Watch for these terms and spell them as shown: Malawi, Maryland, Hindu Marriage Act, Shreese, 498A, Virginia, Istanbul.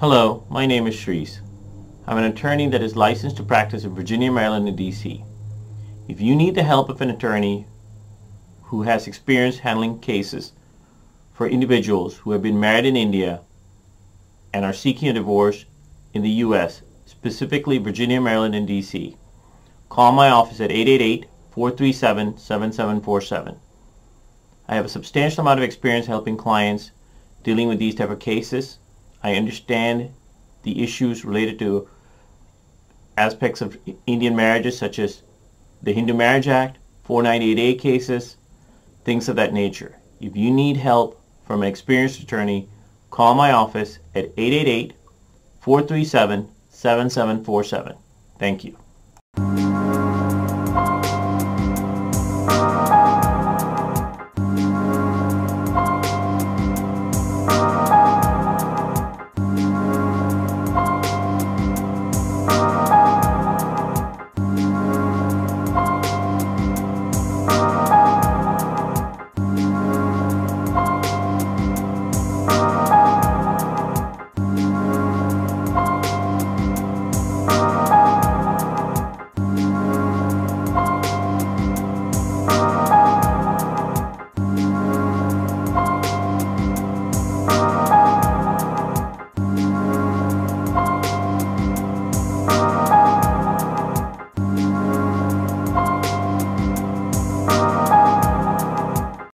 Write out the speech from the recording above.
Hello, my name is Shreese. I'm an attorney that is licensed to practice in Virginia, Maryland, and D.C. If you need the help of an attorney who has experience handling cases for individuals who have been married in India and are seeking a divorce in the U.S., specifically Virginia, Maryland, and D.C., call my office at 888-437-7747. I have a substantial amount of experience helping clients dealing with these type of cases. I understand the issues related to aspects of Indian marriages such as the Hindu Marriage Act, 498A cases, things of that nature. If you need help from an experienced attorney, call my office at 888-437-7747. Thank you.